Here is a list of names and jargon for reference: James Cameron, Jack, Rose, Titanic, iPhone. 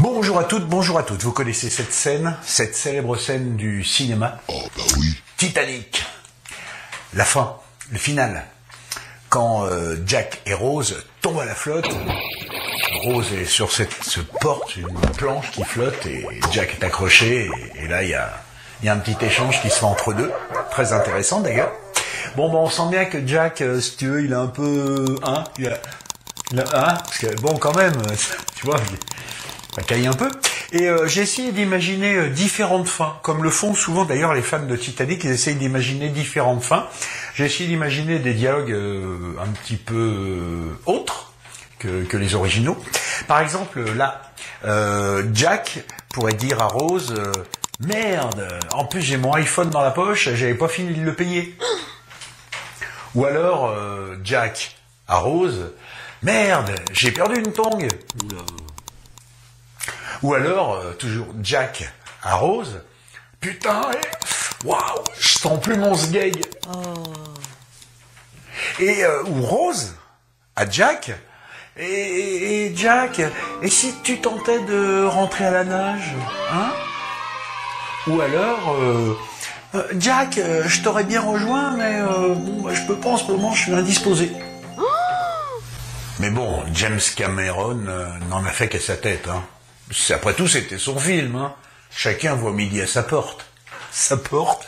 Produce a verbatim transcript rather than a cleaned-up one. Bonjour à toutes, bonjour à toutes. Vous connaissez cette scène, cette célèbre scène du cinéma. Oh bah oui. Titanic. La fin, le final. Quand euh, Jack et Rose tombent à la flotte, Rose est sur cette se porte, une planche qui flotte et Jack est accroché. Et, et là, il y a, y a un petit échange qui se fait entre deux. Très intéressant d'ailleurs. Bon, bah, on sent bien que Jack, euh, si tu veux, il est un peu... Hein, il a, il a, hein parce que bon, quand même, tu vois... Ça caille un peu. Et euh, j'ai essayé d'imaginer euh, différentes fins, comme le font souvent d'ailleurs les fans de Titanic, ils essayent d'imaginer différentes fins. J'ai essayé d'imaginer des dialogues euh, un petit peu euh, autres que, que les originaux. Par exemple, là, euh, Jack pourrait dire à Rose euh, « Merde, en plus j'ai mon iPhone dans la poche, j'avais pas fini de le payer. » Ou alors, euh, Jack à Rose « Merde, j'ai perdu une tongue. » Ou alors, euh, toujours Jack à Rose, « Putain, waouh, je sens plus mon sgeg. Oh. » Et euh, ou Rose à Jack, et, et, et Jack, et si tu tentais de rentrer à la nage, hein? Ou alors, euh, euh, Jack, euh, je t'aurais bien rejoint, mais euh, bon, bah, je peux pas en ce moment, je suis indisposé. Oh. Mais bon, James Cameron euh, n'en a fait qu'à sa tête, hein. Après tout, c'était son film, hein. Chacun voit midi à sa porte. Sa porte.